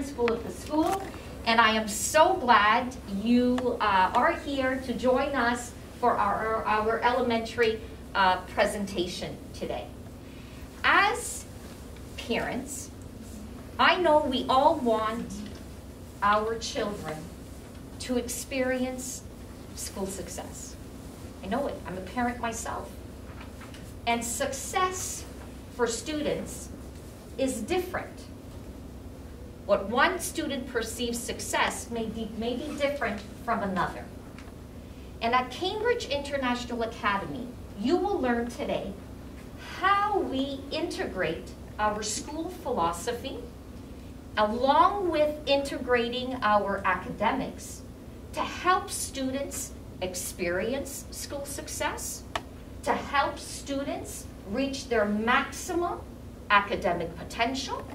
principal of the school, and I am so glad you are here to join us for our elementary presentation today. As parents, I know we all want our children to experience school success. I know it, I'm a parent myself. And success for students is different. What one student perceives success may be different from another. And at Cambridge International Academy, you will learn today how we integrate our school philosophy along with integrating our academics to help students experience school success, to help students reach their maximum academic potential,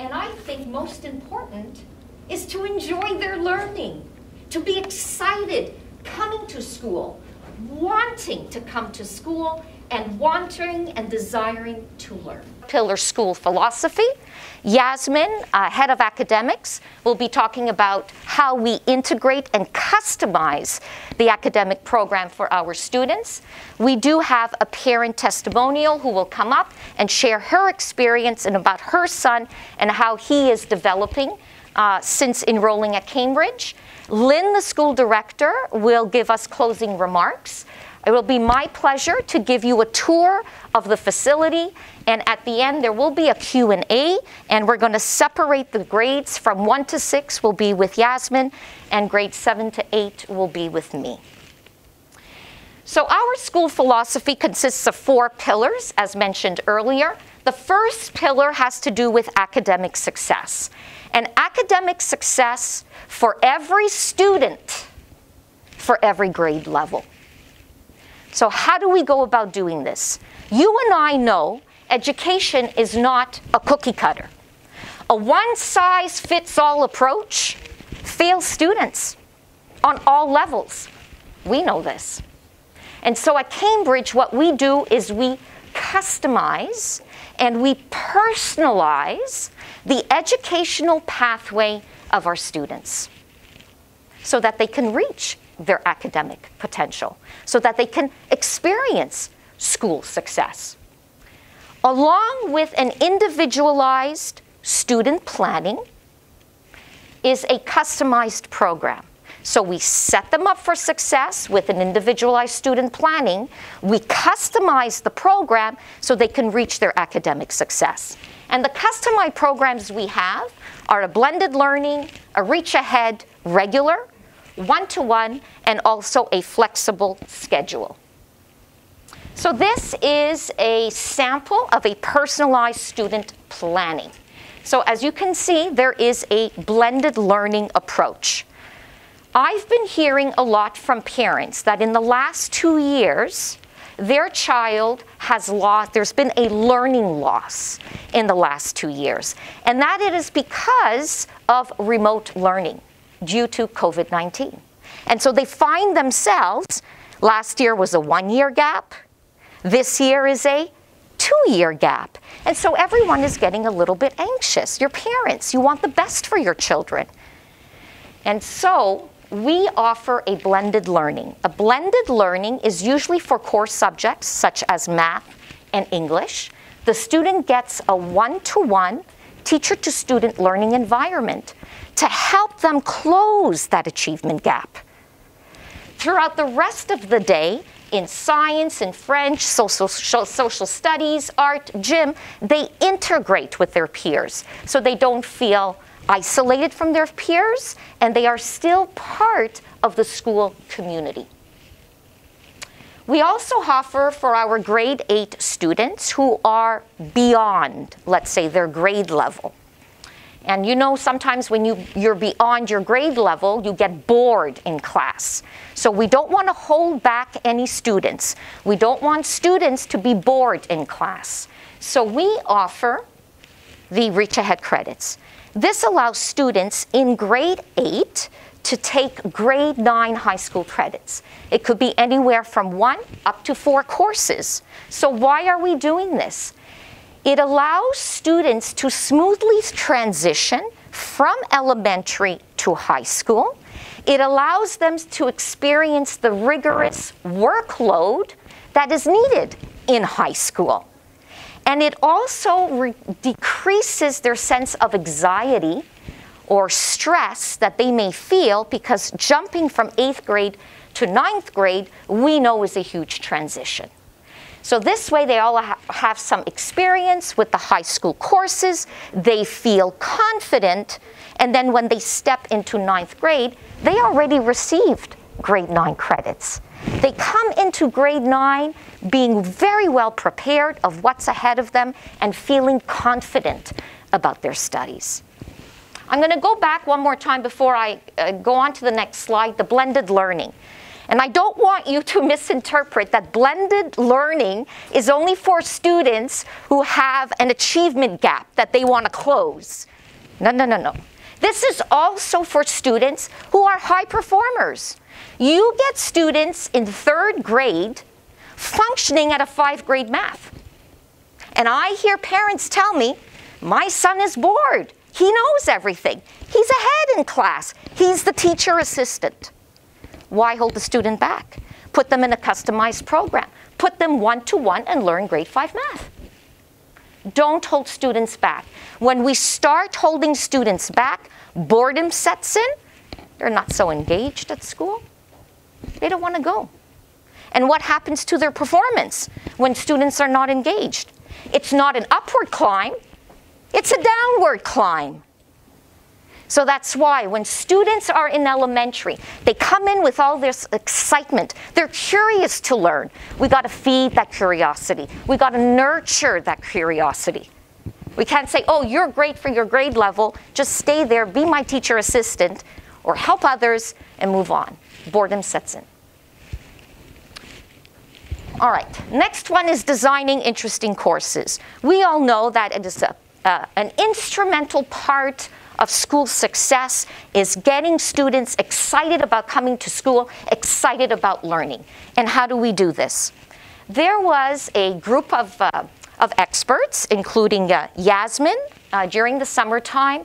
and I think most important is to enjoy their learning, to be excited coming to school, wanting to come to school, and wanting and desiring to learn. Pillar school philosophy. Yasmin, head of academics, will be talking about how we integrate and customize the academic program for our students. We do have a parent testimonial who will come up and share her experience and about her son and how he is developing since enrolling at Cambridge. Lynn, the school director, will give us closing remarks. It will be my pleasure to give you a tour of the facility, and at the end there will be a Q&A, and we're going to separate the grades from 1 to 6 will be with Yasmin, and grades 7 to 8 will be with me. So our school philosophy consists of 4 pillars, as mentioned earlier. The first pillar has to do with academic success. And academic success for every student, for every grade level. So how do we go about doing this? You and I know education is not a cookie cutter. A one-size-fits-all approach fails students on all levels. We know this. And so at Cambridge, what we do is we customize and we personalize the educational pathway of our students so that they can reach their academic potential, so that they can experience school success. Along with an individualized student planning is a customized program. So we set them up for success with an individualized student planning. We customize the program so they can reach their academic success. And the customized programs we have are a blended learning, a reach ahead, regular, one-to-one, and also a flexible schedule. So this is a sample of a personalized student planning. So as you can see, there is a blended learning approach. I've been hearing a lot from parents that in the last 2 years, their child has lost, there's been a learning loss in the last 2 years, and that it is because of remote learning due to COVID-19. And so they find themselves, last year was a 1-year gap, this year is a 2-year gap. And so everyone is getting a little bit anxious. Your parents, you want the best for your children. And so we offer a blended learning. A blended learning is usually for core subjects such as math and English. The student gets a one-to-one teacher-to-student learning environment to help them close that achievement gap. Throughout the rest of the day, in science, in French, social studies, art, gym, they integrate with their peers so they don't feel isolated from their peers and they are still part of the school community. We also offer for our grade 8 students who are beyond, let's say, their grade level. And you know, sometimes when you're beyond your grade level, you get bored in class. So we don't want to hold back any students. We don't want students to be bored in class. So we offer the Reach Ahead credits. This allows students in grade 8 to take grade 9 high school credits. It could be anywhere from 1 up to 4 courses. So why are we doing this? It allows students to smoothly transition from elementary to high school. It allows them to experience the rigorous workload that is needed in high school. And it also decreases their sense of anxiety or stress that they may feel, because jumping from 8th grade to 9th grade, we know, is a huge transition. So this way they all have some experience with the high school courses, they feel confident, and then when they step into 9th grade, they already received grade 9 credits. They come into grade 9 being very well prepared of what's ahead of them and feeling confident about their studies. I'm going to go back one more time before I go on to the next slide, the blended learning. And I don't want you to misinterpret that blended learning is only for students who have an achievement gap that they want to close. No, no, no, no. This is also for students who are high performers. You get students in 3rd grade functioning at a 5th grade math. And I hear parents tell me, my son is bored. He knows everything. He's ahead in class. He's the teacher assistant. Why hold the student back? Put them in a customized program. Put them one-to-one and learn grade 5 math. Don't hold students back. When we start holding students back, boredom sets in. They're not so engaged at school. They don't want to go. And what happens to their performance when students are not engaged? It's not an upward climb. It's a downward climb. So that's why when students are in elementary, they come in with all this excitement. They're curious to learn. We got to feed that curiosity. We got to nurture that curiosity. We can't say, oh, you're great for your grade level. Just stay there, be my teacher assistant, or help others and move on. Boredom sets in. All right, next one is designing interesting courses. We all know that it is an instrumental part of school success is getting students excited about coming to school, excited about learning. And how do we do this? There was a group of experts, including Yasmin during the summertime,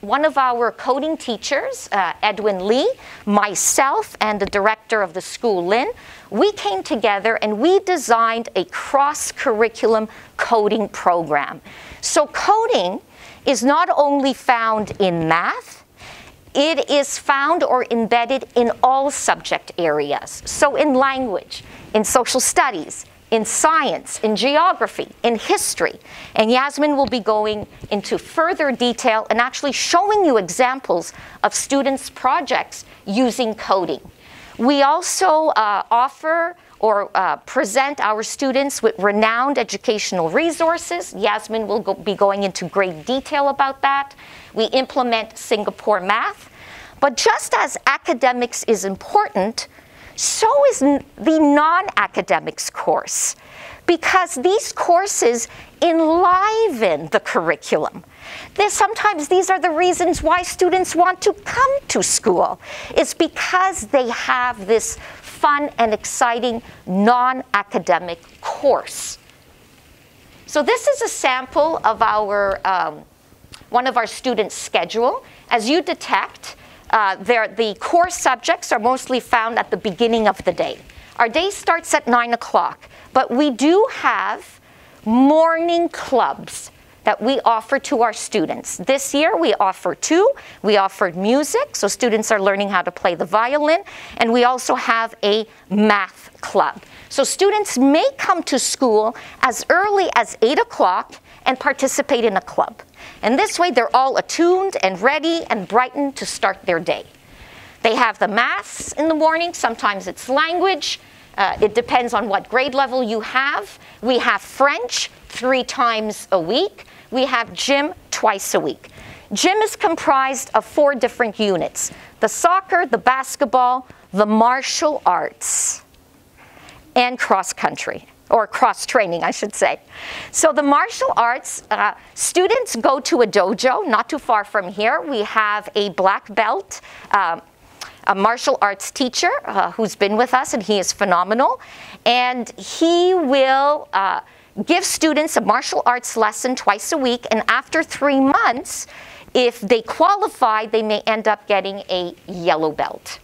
one of our coding teachers, Edwin Lee, myself, and the director of the school, Lynn. We came together and we designed a cross-curriculum coding program. So coding is not only found in math, it is found or embedded in all subject areas. So in language, in social studies, in science, in geography, in history. And Yasmin will be going into further detail and actually showing you examples of students' projects using coding. We also offer or present our students with renowned educational resources. Yasmin will be going into great detail about that. We implement Singapore math. But just as academics is important, so is the non-academics course, because these courses enliven the curriculum. Sometimes these are the reasons why students want to come to school. It's because they have this fun and exciting non-academic course. So this is a sample of our, one of our students' schedule. As you detect, the core subjects are mostly found at the beginning of the day. Our day starts at 9 o'clock, but we do have morning clubs that we offer to our students. This year we offer 2. We offered music, so students are learning how to play the violin, and we also have a math club. So students may come to school as early as 8 o'clock and participate in a club. And this way they're all attuned and ready and brightened to start their day. They have the maths in the morning, sometimes it's language, it depends on what grade level you have. We have French 3 times a week. We have gym 2 times a week. Gym is comprised of 4 different units: the soccer, the basketball, the martial arts, and cross country, or cross training, I should say. So the martial arts, students go to a dojo not too far from here. We have a black belt, a martial arts teacher who's been with us, and he is phenomenal. And he will give students a martial arts lesson 2 times a week, and after 3 months, If they qualify, they may end up getting a yellow belt.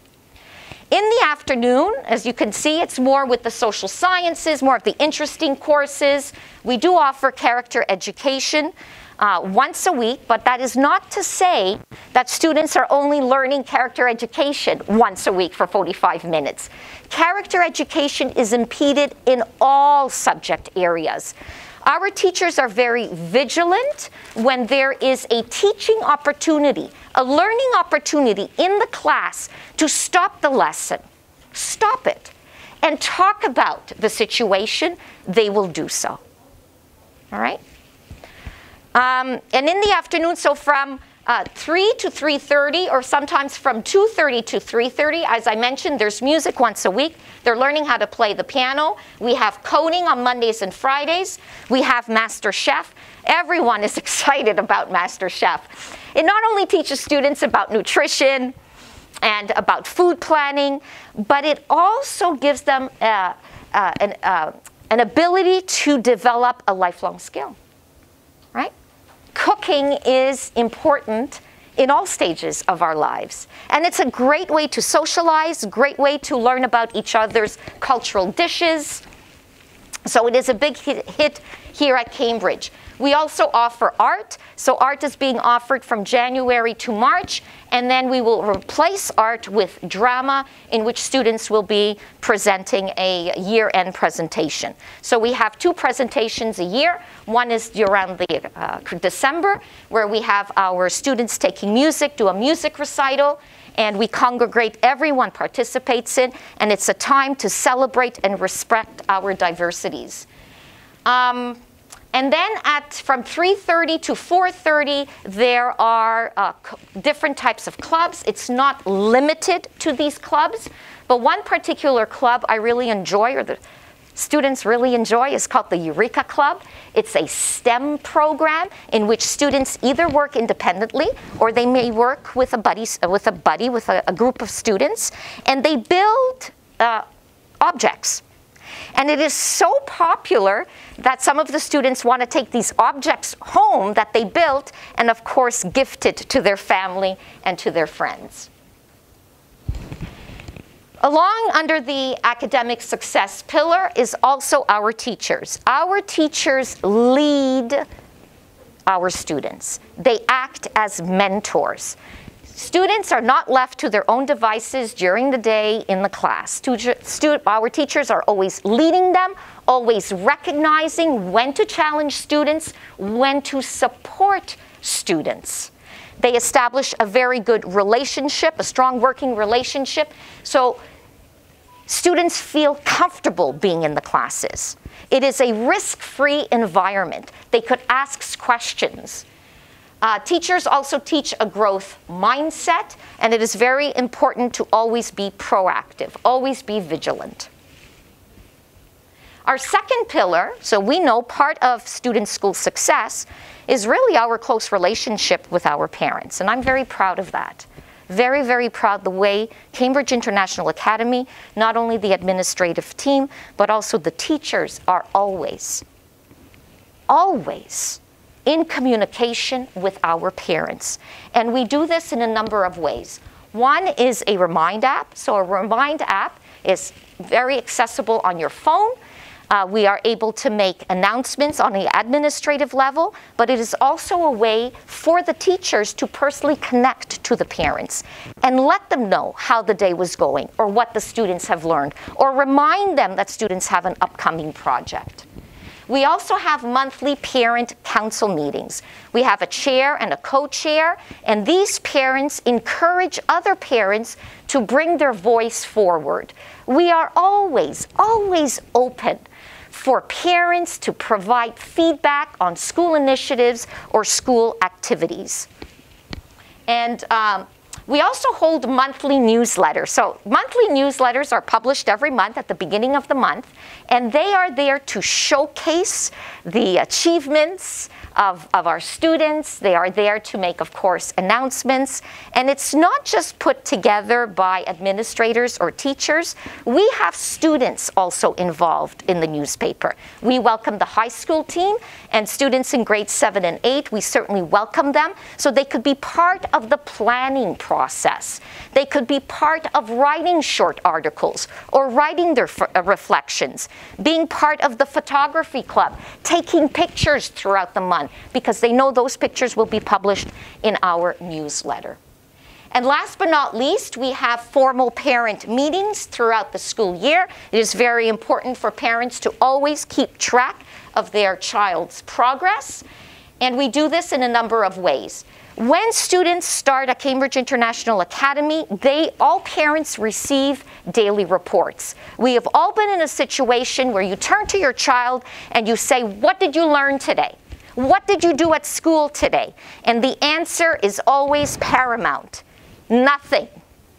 In the afternoon, as you can see, it's more with the social sciences, more of the interesting courses. We do offer character education once a week, but that is not to say that students are only learning character education once a week for 45 minutes. Character education is impeded in all subject areas. Our teachers are very vigilant when there is a teaching opportunity, a learning opportunity in the class to stop the lesson, stop it, and talk about the situation, they will do so, all right? And in the afternoon, so from 3 to 3:30, or sometimes from 2:30 to 3:30, as I mentioned, there's music once a week. They're learning how to play the piano. We have coding on Mondays and Fridays. We have MasterChef. Everyone is excited about MasterChef. It not only teaches students about nutrition and about food planning, but it also gives them an ability to develop a lifelong skill, right? Cooking is important in all stages of our lives. And it's a great way to socialize, great way to learn about each other's cultural dishes. So it is a big hit here at Cambridge. We also offer art. So art is being offered from January to March. And then we will replace art with drama, in which students will be presenting a year-end presentation. So we have two presentations a year. One is around the December, where we have our students taking music, do a music recital, and we congregate, everyone participates in, and it's a time to celebrate and respect our diversities. And then from 3:30 to 4:30, there are different types of clubs. It's not limited to these clubs, but one particular club I really enjoy, or the students really enjoy, is called the Eureka Club. It's a STEM program in which students either work independently, or they may work with a group of students, and they build objects. And it is so popular that some of the students want to take these objects home that they built and, of course, gift it to their family and to their friends. Along under the academic success pillar is also our teachers. Our teachers lead our students. They act as mentors. Students are not left to their own devices during the day in the class. Our teachers are always leading them, always recognizing when to challenge students, when to support students. They establish a very good relationship, a strong working relationship, so students feel comfortable being in the classes. It is a risk-free environment. They could ask questions. Teachers also teach a growth mindset, and it is very important to always be proactive, always be vigilant. Our second pillar, so we know part of student school success, is really our close relationship with our parents, and I'm very proud of that. Very, very proud the way Cambridge International Academy, not only the administrative team, but also the teachers are always in communication with our parents. And we do this in a number of ways. One is a Remind app. So a Remind app is very accessible on your phone. We are able to make announcements on the administrative level, but it is also a way for the teachers to personally connect to the parents and let them know how the day was going or what the students have learned, or remind them that students have an upcoming project. We also have monthly parent council meetings. We have a chair and a co-chair, and these parents encourage other parents to bring their voice forward. We are always open for parents to provide feedback on school initiatives or school activities. And we also hold monthly newsletters. So monthly newsletters are published every month at the beginning of the month, and they are there to showcase the achievements of our students. They are there to make, of course, announcements. And it's not just put together by administrators or teachers. We have students also involved in the newspaper. We welcome the high school team and students in grades 7 and 8. We certainly welcome them so they could be part of the planning process. They could be part of writing short articles or writing their reflections, being part of the photography club, taking pictures throughout the month, because they know those pictures will be published in our newsletter. And last but not least, we have formal parent meetings throughout the school year. It is very important for parents to always keep track of their child's progress. And we do this in a number of ways. When students start at Cambridge International Academy, all parents receive daily reports. We have all been in a situation where you turn to your child and you say, "What did you learn today? What did you do at school today?" And the answer is always paramount. Nothing.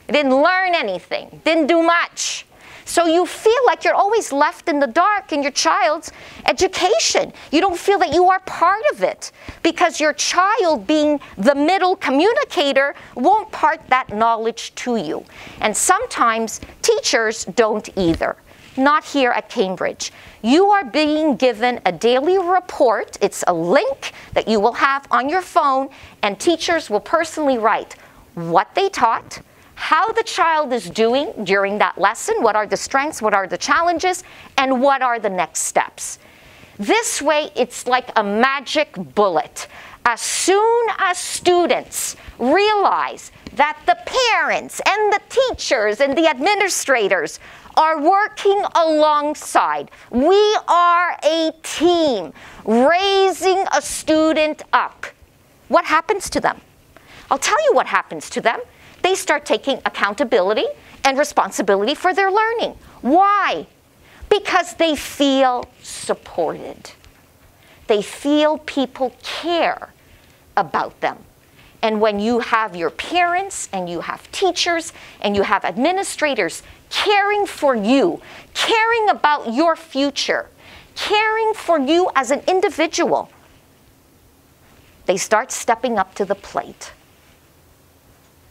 Didn't learn anything. Didn't do much. So you feel like you're always left in the dark in your child's education. You don't feel that you are part of it, because your child, being the middle communicator, won't impart that knowledge to you. And sometimes teachers don't either. Not here at Cambridge. You are being given a daily report. It's a link that you will have on your phone, and teachers will personally write what they taught, how the child is doing during that lesson, what are the strengths, what are the challenges, and what are the next steps. This way, it's like a magic bullet. As soon as students realize that the parents and the teachers and the administrators are working alongside, we are a team raising a student up, what happens to them? I'll tell you what happens to them. They start taking accountability and responsibility for their learning. Why? Because they feel supported. They feel people care about them. And when you have your parents and you have teachers and you have administrators caring for you, caring about your future, caring for you as an individual, they start stepping up to the plate.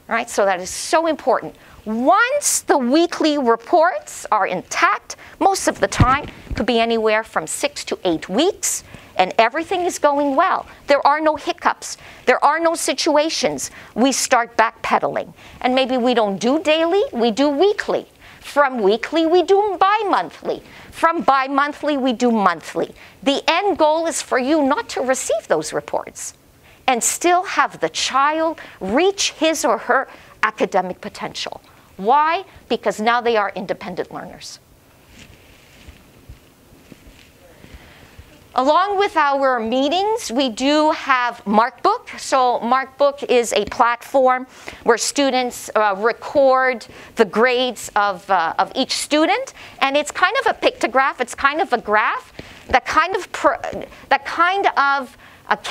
All right, so that is so important. Once the weekly reports are intact, most of the time, could be anywhere from 6 to 8 weeks, and everything is going well. There are no hiccups. There are no situations. We start backpedaling. And maybe we don't do daily, we do weekly. From weekly, we do bi-monthly. From bi-monthly, we do monthly. The end goal is for you not to receive those reports and still have the child reach his or her academic potential. Why? Because now they are independent learners. Along with our meetings, we do have MarkBook. So MarkBook is a platform where students record the grades of each student. And it's kind of a pictograph. It's kind of a graph that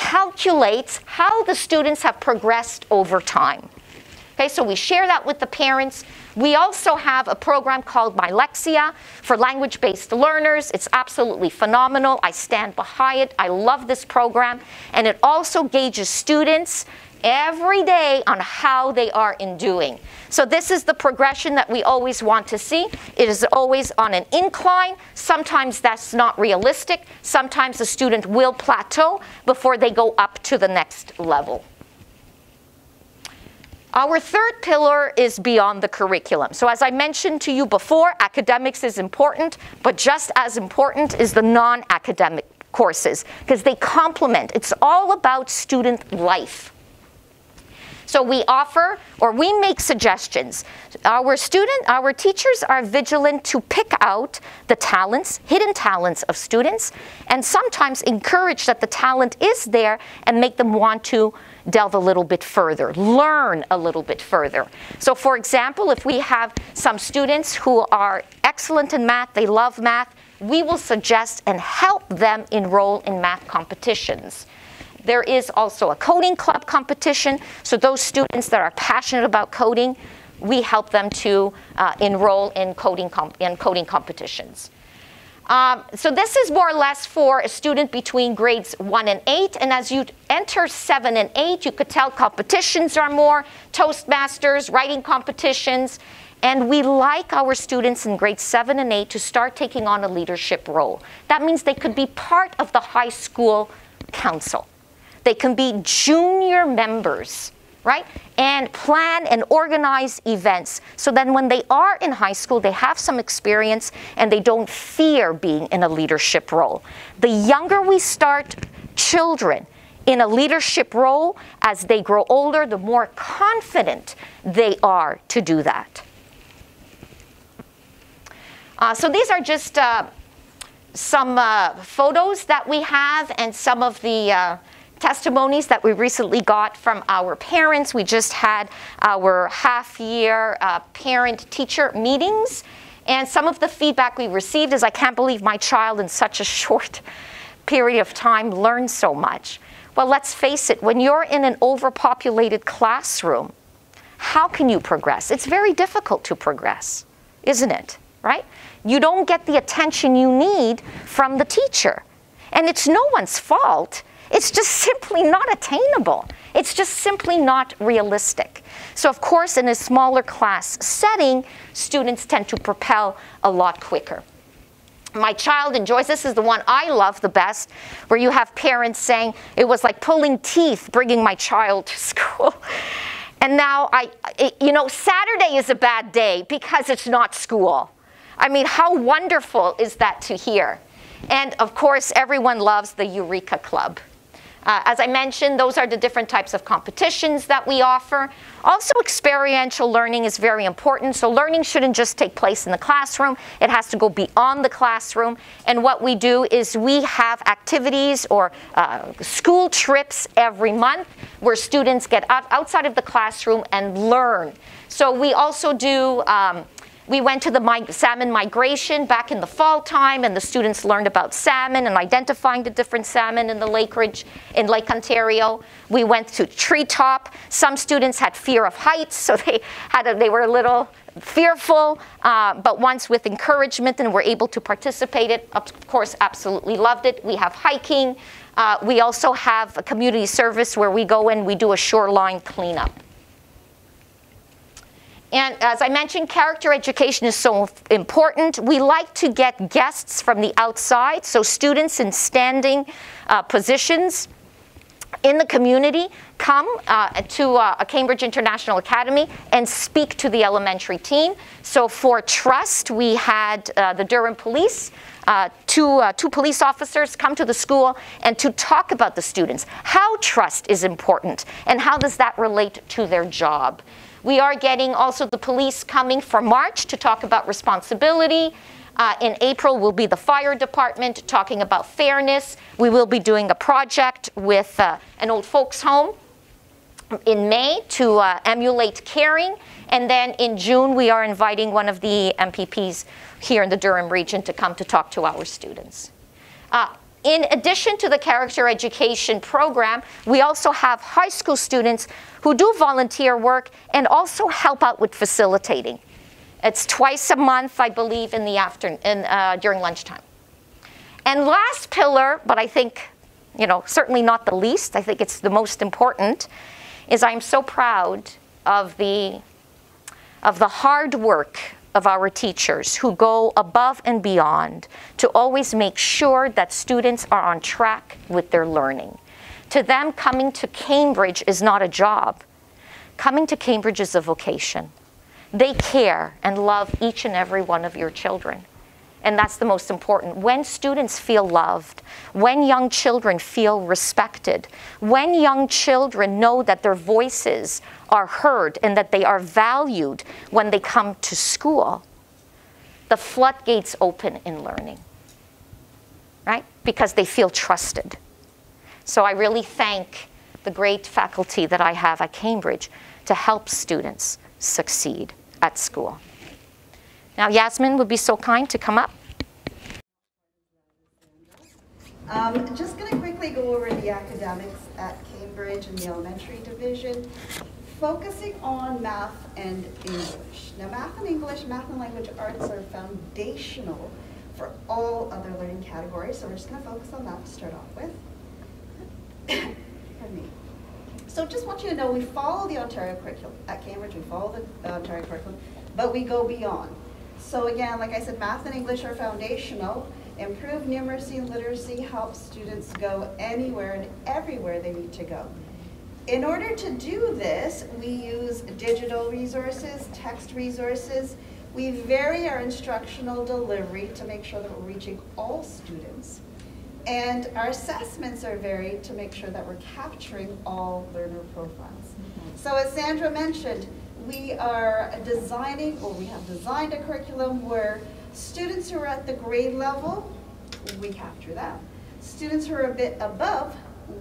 calculates how the students have progressed over time. Okay, so we share that with the parents. We also have a program called Mylexia for language-based learners. It's absolutely phenomenal. I stand behind it. I love this program. And it also gauges students every day on how they are in doing. So this is the progression that we always want to see. It is always on an incline. Sometimes that's not realistic. Sometimes the student will plateau before they go up to the next level. Our third pillar is beyond the curriculum. So as I mentioned to you before, academics is important, but just as important is the non-academic courses, because they complement. It's all about student life. So we offer, or we make suggestions. Our teachers are vigilant to pick out the talents, hidden talents of students, and sometimes encourage that the talent is there and make them want to delve a little bit further, learn a little bit further. So for example, if we have some students who are excellent in math, they love math, we will suggest and help them enroll in math competitions. There is also a coding club competition, so those students that are passionate about coding, we help them to enroll in coding competitions. So this is more or less for a student between grades 1 and 8, and as you enter 7 and 8, you could tell competitions are more, Toastmasters, writing competitions, and we like our students in grades 7 and 8 to start taking on a leadership role. That means they could be part of the high school council. They can be junior members, right? And plan and organize events. So then when they are in high school, they have some experience and they don't fear being in a leadership role. The younger we start children in a leadership role, as they grow older, the more confident they are to do that. So these are just some photos that we have and some of the testimonies that we recently got from our parents. We just had our half-year parent-teacher meetings, and some of the feedback we received is, I can't believe my child in such a short period of time learned so much. Well, let's face it, when you're in an overpopulated classroom, how can you progress? It's very difficult to progress, isn't it, right? You don't get the attention you need from the teacher, and it's no one's fault. It's just simply not attainable. It's just simply not realistic. So of course, in a smaller class setting, students tend to propel a lot quicker. My child enjoys, this is the one I love the best, where you have parents saying, it was like pulling teeth bringing my child to school. And now, you know, Saturday is a bad day because it's not school. I mean, how wonderful is that to hear? And of course, everyone loves the Eureka Club. As I mentioned, those are the different types of competitions that we offer. Also, experiential learning is very important. So learning shouldn't just take place in the classroom. It has to go beyond the classroom. And what we do is we have activities or school trips every month where students get outside of the classroom and learn. So we also do we went to the salmon migration back in the fall time, and the students learned about salmon and identifying the different salmon in the Lake Ontario. We went to treetop. Some students had fear of heights, so they were a little fearful, but once with encouragement and were able to participate in it, of course, absolutely loved it. We have hiking. We also have a community service where we go and we do a shoreline cleanup. And as I mentioned, character education is so important. We like to get guests from the outside, so students in standing positions in the community come to a Cambridge International Academy and speak to the elementary team. So for trust, we had the Durham Police, two police officers come to the school and to talk about the students, how trust is important and how does that relate to their job. We are getting also the police coming for March to talk about responsibility. In April will be the fire department talking about fairness. We will be doing a project with an old folks home in May to emulate caring. And then in June, we are inviting one of the MPPs here in the Durham region to come to talk to our students. In addition to the character education program, we also have high school students who do volunteer work and also help out with facilitating. It's twice a month, I believe, in the afternoon, during lunchtime. And last pillar, but I think, you know, certainly not the least, I think it's the most important, is I'm so proud of the hard work of our teachers who go above and beyond to always make sure that students are on track with their learning. To them, coming to Cambridge is not a job. Coming to Cambridge is a vocation. They care and love each and every one of your children. And that's the most important. When students feel loved, when young children feel respected, when young children know that their voices are heard and that they are valued when they come to school, the floodgates open in learning, right? Because they feel trusted. So I really thank the great faculty that I have at Cambridge to help students succeed at school. Now, Yasmin would be so kind to come up. Just going to quickly go over the academics at Cambridge in the elementary division, focusing on math and English. Now, math and English, math and language arts are foundational for all other learning categories, so we're just going to focus on that to start off with. Pardon me. So just want you to know we follow the Ontario curriculum at Cambridge, we follow the Ontario curriculum, but we go beyond. So again, like I said, math and English are foundational. Improved numeracy and literacy helps students go anywhere and everywhere they need to go. In order to do this, we use digital resources, text resources. We vary our instructional delivery to make sure that we're reaching all students. And our assessments are varied to make sure that we're capturing all learner profiles. So as Sandra mentioned, we are designing, or we have designed a curriculum where students who are at the grade level, we capture them. Students who are a bit above,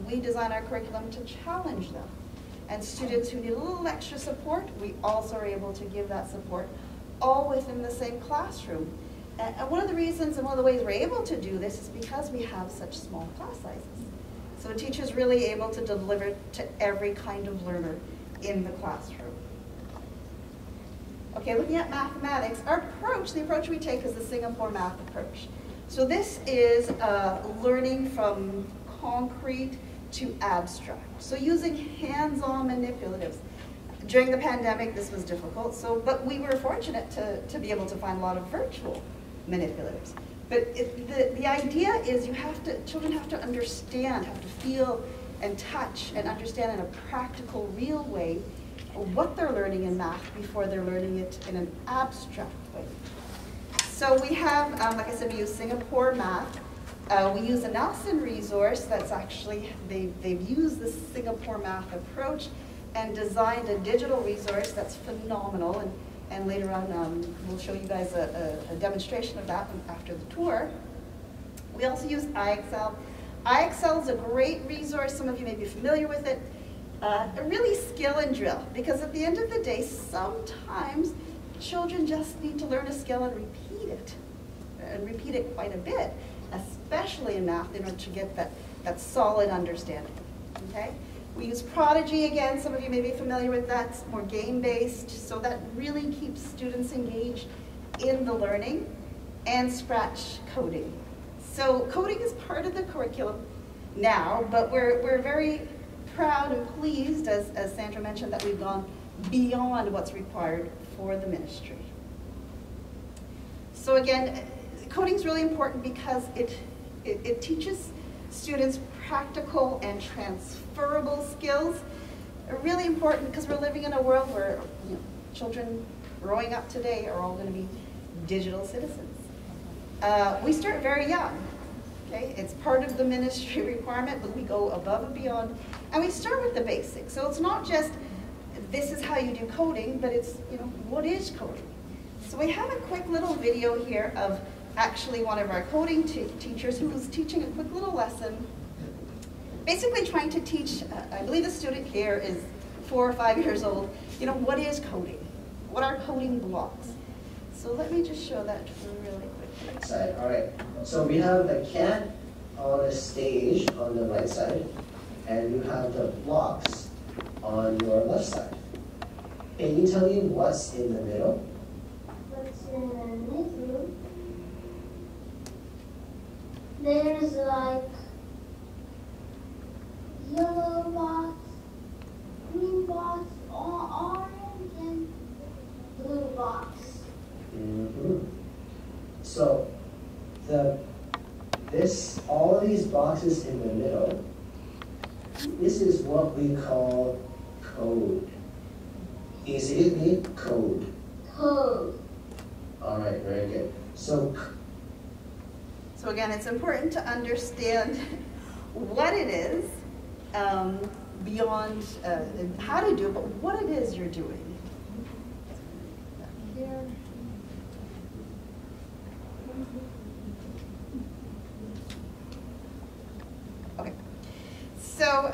we design our curriculum to challenge them. And students who need a little extra support, we also are able to give that support, all within the same classroom. And one of the reasons and one of the ways we're able to do this is because we have such small class sizes. So a teacher's really able to deliver to every kind of learner in the classroom. Okay, looking at mathematics, our approach, the approach we take is the Singapore math approach. So this is learning from concrete to abstract. So using hands-on manipulatives. During the pandemic, this was difficult, but we were fortunate to be able to find a lot of virtual manipulatives. But the idea is children have to understand, have to feel and touch and understand in a practical, real way what they're learning in math before they're learning it in an abstract way. So we have, like I said, we use Singapore math. We use a Nelson resource that's actually, they've used the Singapore math approach and designed a digital resource that's phenomenal. And later on, we'll show you guys a demonstration of that after the tour. We also use IXL. IXL is a great resource. Some of you may be familiar with it. Really skill and drill, because at the end of the day, sometimes children just need to learn a skill and repeat it quite a bit, especially in math in order to get that solid understanding, okay? We use Prodigy again, some of you may be familiar with that, it's more game-based, so that really keeps students engaged in the learning, and Scratch coding. So coding is part of the curriculum now, but we're very proud and pleased, as Sandra mentioned, that we've gone beyond what's required for the ministry. So again, coding is really important because it teaches students practical and transferable skills. Really important because we're living in a world where children growing up today are all going to be digital citizens. We start very young. Okay? It's part of the ministry requirement, but we go above and beyond. And we start with the basics. So it's not just, this is how you do coding, but it's, what is coding? So we have a quick little video here of actually one of our coding teachers who was teaching a quick little lesson, basically trying to teach, I believe the student here is 4 or 5 years old, what is coding? What are coding blocks? So let me just show that really quickly. Side. All right. So we have the cat on a stage on the right side, and you have the blocks on your left side. Can you tell me what's in the middle? What's in the middle? There's like yellow box, green box, orange, and blue box. Mm-hmm. So all of these boxes in the middle, this is what we call code. Easy to read? Code. Code. All right, very good. So again, it's important to understand what it is beyond how to do it, but what it is you're doing. So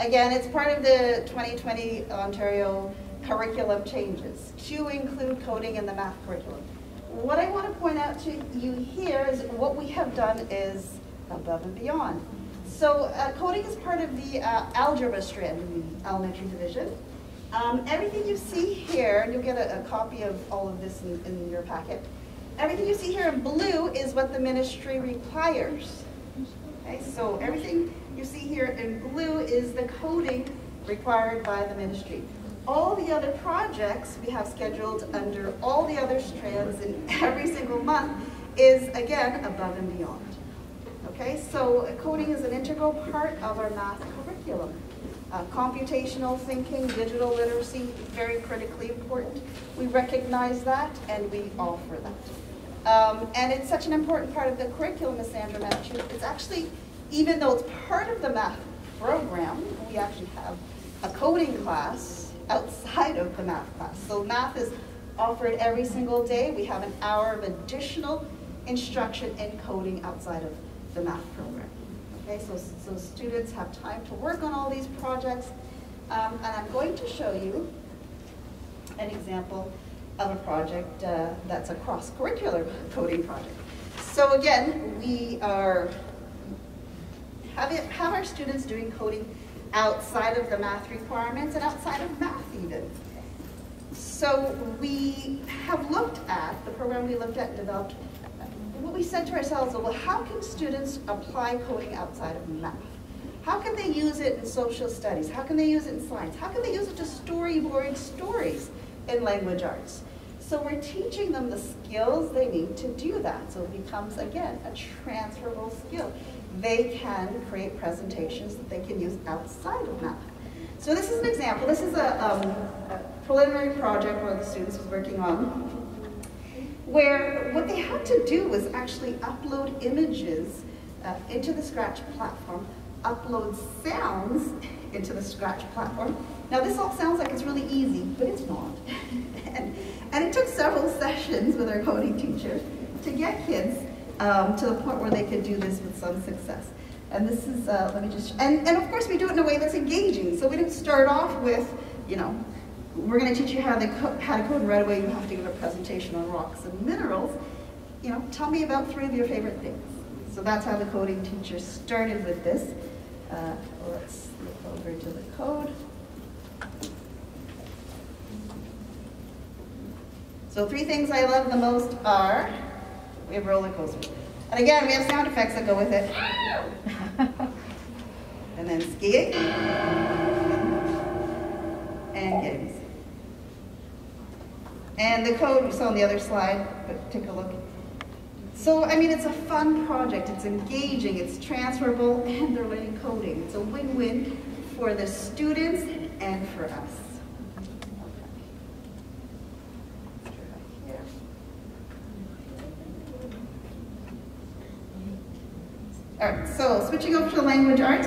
again, it's part of the 2020 Ontario curriculum changes to include coding in the math curriculum. What I want to point out to you here is what we have done is above and beyond. So coding is part of the algebra strand in the elementary division. Everything you see here, and you'll get a copy of all of this in your packet, everything you see here in blue is what the ministry requires. Okay, so everything you see here in blue is the coding required by the ministry. All the other projects we have scheduled under all the other strands in every single month is, again, above and beyond. Okay, so coding is an integral part of our math curriculum. Computational thinking, digital literacy, very critically important. We recognize that and we offer that. And it's such an important part of the curriculum, as Sandra mentioned. It's actually, even though it's part of the math program, we actually have a coding class outside of the math class. So math is offered every single day. We have an hour of additional instruction in coding outside of the math program. Okay, so students have time to work on all these projects, and I'm going to show you an example of a project that's a cross-curricular coding project. So again, we are have our students doing coding outside of the math requirements and outside of math even. So we have looked at, the program we looked at and developed, what we said to ourselves, well, how can students apply coding outside of math? How can they use it in social studies? How can they use it in science? How can they use it to storyboard stories in language arts? So we're teaching them the skills they need to do that. So it becomes, again, a transferable skill. They can create presentations that they can use outside of math. So this is an example. This is a preliminary project where the students were working on, where what they had to do was actually upload images into the Scratch platform, upload sounds into the Scratch platform. Now this all sounds like it's really easy, but it's not. and it took several sessions with our coding teacher to get kids to the point where they could do this with some success. And this is, let me just, and of course we do it in a way that's engaging. So we didn't start off with, you know, we're going to teach you how to code, and right away you have to give a presentation on rocks and minerals. You know, tell me about three of your favorite things. So that's how the coding teacher started with this. Let's look over to the code. So three things I love the most are, we have roller coasters. And again, we have sound effects that go with it. And then skiing. And games. And the code we saw on the other slide, but take a look. So, I mean, it's a fun project, it's engaging, it's transferable, and they're learning coding. It's a win-win for the students and for us. All right, so switching over to language arts.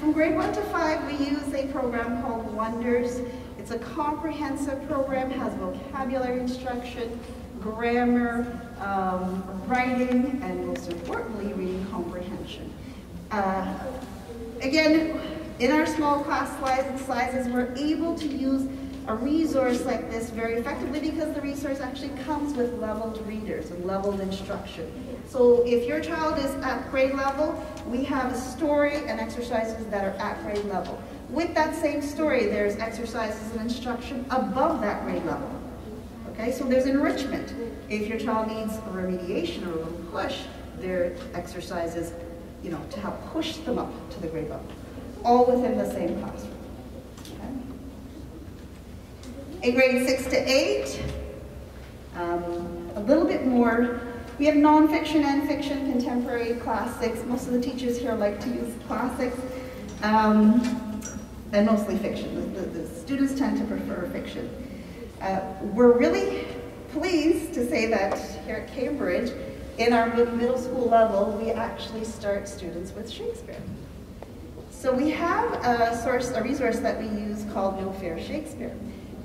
From grade 1 to 5, we use a program called Wonders. It's a comprehensive program, has vocabulary instruction, grammar, writing, and most importantly, reading comprehension. Again, in our small class sizes, we're able to use a resource like this very effectively because the resource actually comes with leveled readers and leveled instruction. So if your child is at grade level, we have a story and exercises that are at grade level. With that same story, there's exercises and instruction above that grade level. Okay, so there's enrichment. If your child needs a remediation or a little push, there are exercises, you know, to help push them up to the grade level, all within the same classroom. Okay. In grade 6 to 8, a little bit more. We have nonfiction and fiction, contemporary, classics. Most of the teachers here like to use classics, and mostly fiction. The students tend to prefer fiction. We're really pleased to say that here at Cambridge, in our middle school level, we actually start students with Shakespeare. So we have a resource that we use called No Fear Shakespeare.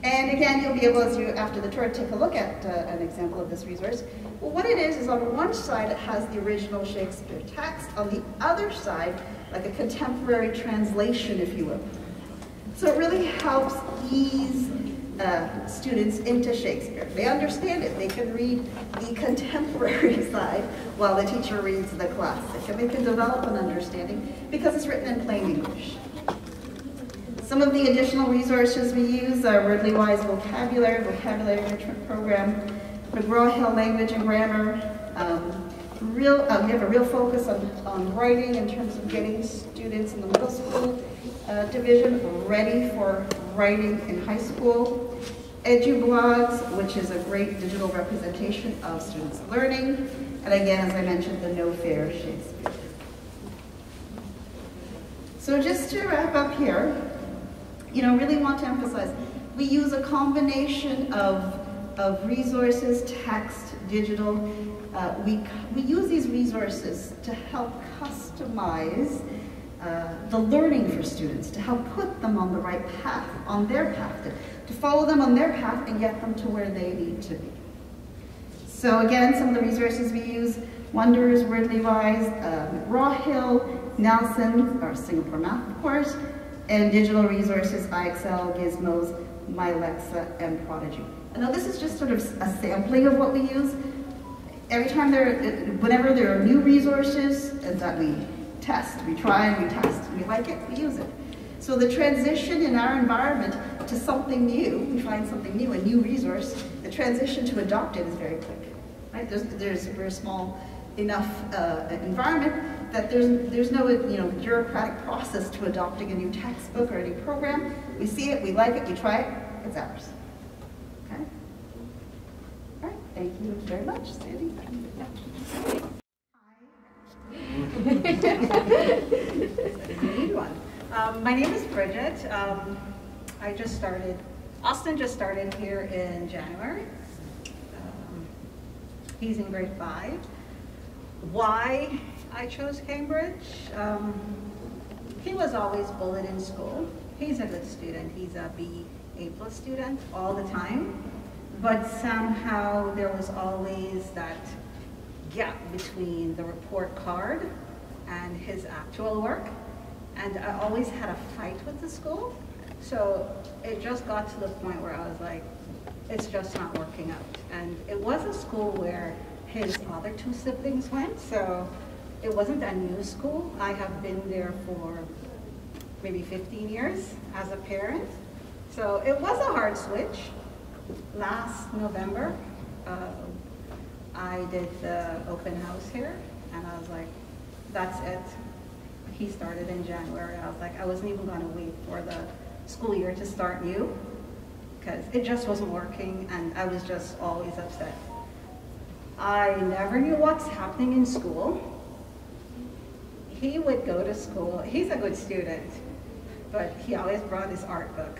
And again, you'll be able to, after the tour, take a look at an example of this resource. Well, what it is on one side it has the original Shakespeare text, on the other side, like a contemporary translation, if you will. So it really helps ease students into Shakespeare. They understand it. They can read the contemporary side while the teacher reads the classic, and they can develop an understanding because it's written in plain English. Some of the additional resources we use are Wordly Wise vocabulary program, McGraw-Hill language and grammar. We have a real focus on writing in terms of getting students in the middle school division ready for writing in high school. EduBlogs, which is a great digital representation of students' learning. And again, as I mentioned, the No Fear Shakespeare. So just to wrap up here, you know, really want to emphasize, we use a combination of resources, text, digital. We use these resources to help customize the learning for students, to help put them on the right path, on their path, to follow them on their path and get them to where they need to be. So again, some of the resources we use, Wonders, Wordly Wise, McGraw-Hill, Nelson, or Singapore Math, of course, and digital resources, IXL, Gizmos, Mylexia, and Prodigy. And now this is just sort of a sampling of what we use. Every time whenever there are new resources that we test, we try and we test, we like it, we use it. So the transition in our environment to something new, we find something new, a new resource, the transition to adopt it is very quick, right? We're a small enough environment that there's no, you know, bureaucratic process to adopting a new textbook or a new program. We see it, we like it, we try it, it's ours. Okay? All right, thank you very much, Sandy. My name is Bridget. Austin just started here in January. He's in grade 5. Why I chose Cambridge? He was always bullied in school. He's a good student. He's a B, A+ student all the time. But somehow there was always that gap between the report card and his actual work. And I always had a fight with the school. So it just got to the point where I was like, it's just not working out. And it was a school where his other two siblings went, so it wasn't a new school. I have been there for maybe 15 years as a parent. So it was a hard switch. Last November, I did the open house here, and I was like, that's it. He started in January. I was like, I wasn't even going to wait for the school year to start new, because it just wasn't working, and I was just always upset. I never knew what's happening in school. He would go to school. He's a good student, but he always brought his art book.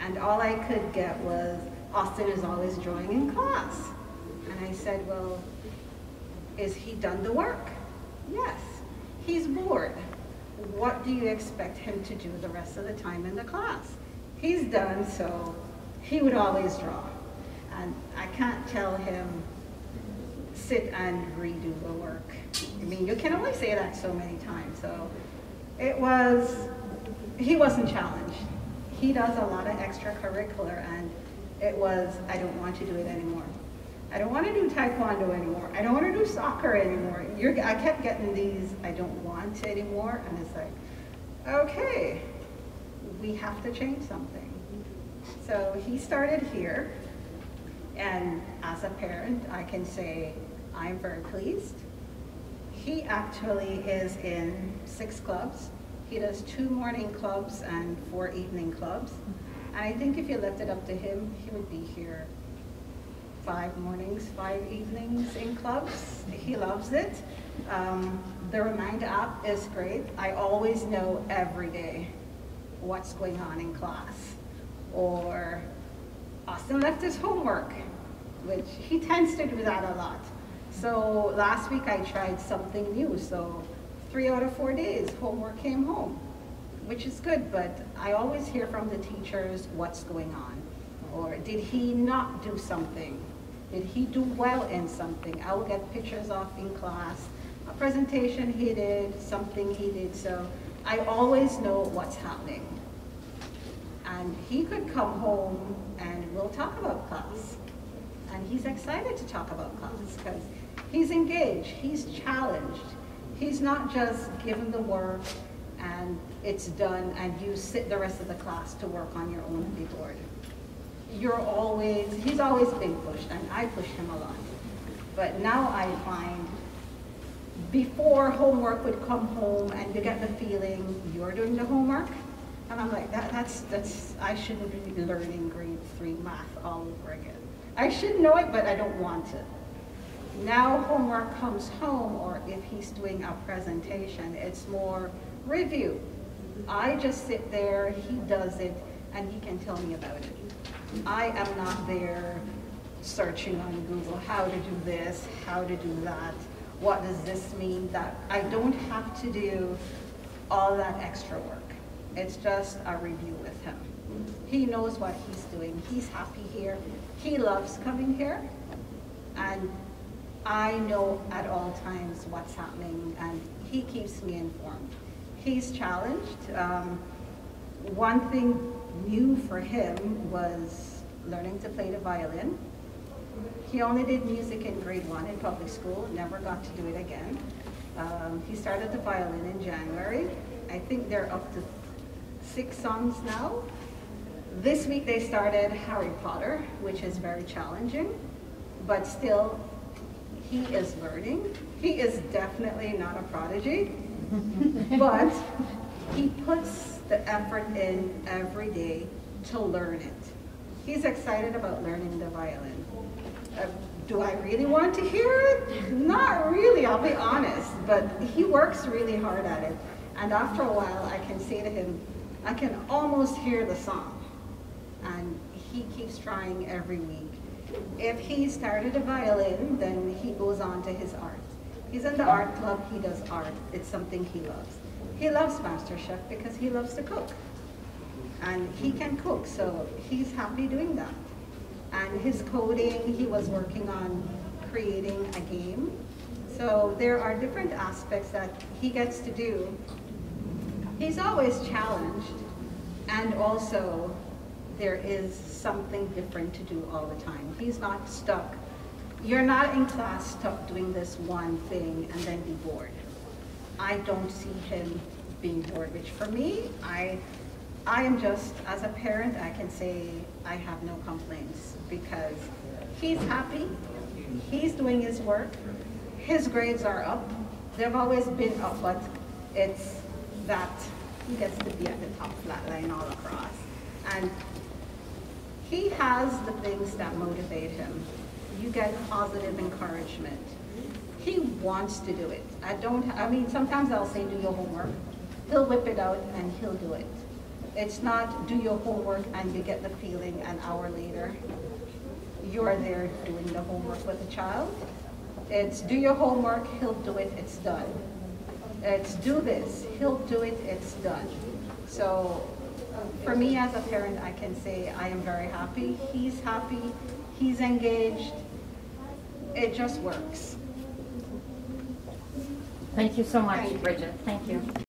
And all I could get was, Austin is always drawing in class. And I said, well, is he done the work? Yes. He's bored. What do you expect him to do the rest of the time in the class? He's done, so he would always draw. And I can't tell him, sit and redo the work. I mean, you can only say that so many times. So it was, he wasn't challenged. He does a lot of extracurricular, and it was, I don't want to do it anymore. I don't want to do taekwondo anymore. I don't want to do soccer anymore. I kept getting these, I don't want anymore. And it's like, okay, we have to change something. So he started here. And as a parent, I can say I'm very pleased. He actually is in 6 clubs. He does 2 morning clubs and 4 evening clubs. And I think if you left it up to him, he would be here 5 mornings, 5 evenings in clubs. He loves it. The Remind app is great. I always know every day what's going on in class. Or Austin left his homework, which he tends to do that a lot. So last week I tried something new. So 3 out of 4 days, homework came home, which is good, but I always hear from the teachers what's going on. Or did he not do something? Did he do well in something? I will get pictures off in class, a presentation he did, something he did. So I always know what's happening. And he could come home and we'll talk about class. And he's excited to talk about class because he's engaged, he's challenged. He's not just given the work and it's done and you sit the rest of the class to work on your own and be bored. he's always been pushed, and I pushed him a lot. But now I find, before homework would come home and you get the feeling you're doing the homework, and I'm like, I shouldn't be learning grade 3 math all over again. I should know it, but I don't want it. Now homework comes home, or if he's doing a presentation, it's more review. I just sit there, he does it, and he can tell me about it. I am not there searching on Google how to do this, how to do that, what does this mean, that I don't have to do all that extra work. It's just a review with him. He knows what he's doing, he's happy here, he loves coming here, and I know at all times what's happening, and he keeps me informed. He's challenged. One thing new for him was learning to play the violin. He only did music in grade 1 in public school, never got to do it again. He started the violin in January. I think they're up to 6 songs now. This week they started Harry Potter, which is very challenging, but still he is learning. He is definitely not a prodigy, but he puts the effort in every day to learn it. He's excited about learning the violin. Do I really want to hear it? Not really, I'll be honest, but he works really hard at it. And after a while, I can say to him, I can almost hear the song. And he keeps trying every week. If he started a violin, then he goes on to his art. He's in the art club, he does art. It's something he loves. He loves MasterChef because he loves to cook. And he can cook, so he's happy doing that. And his coding, he was working on creating a game. So there are different aspects that he gets to do. He's always challenged, and also there is something different to do all the time. He's not stuck. You're not in class stuck doing this one thing and then be bored. I don't see him being bored, which for me, I am just, as a parent, I can say I have no complaints because he's happy, he's doing his work, his grades are up. They've always been up, but it's that he gets to be at the top flatline all across. And he has the things that motivate him. You get positive encouragement. He wants to do it. I mean, sometimes I'll say, do your homework. He'll whip it out and he'll do it. It's not do your homework and you get the feeling an hour later you are there doing the homework with the child. It's do your homework, he'll do it, it's done. It's do this, he'll do it, it's done. So for me as a parent, I can say I am very happy. He's happy, he's engaged. It just works. Thank you so much, Bridget. Thank you.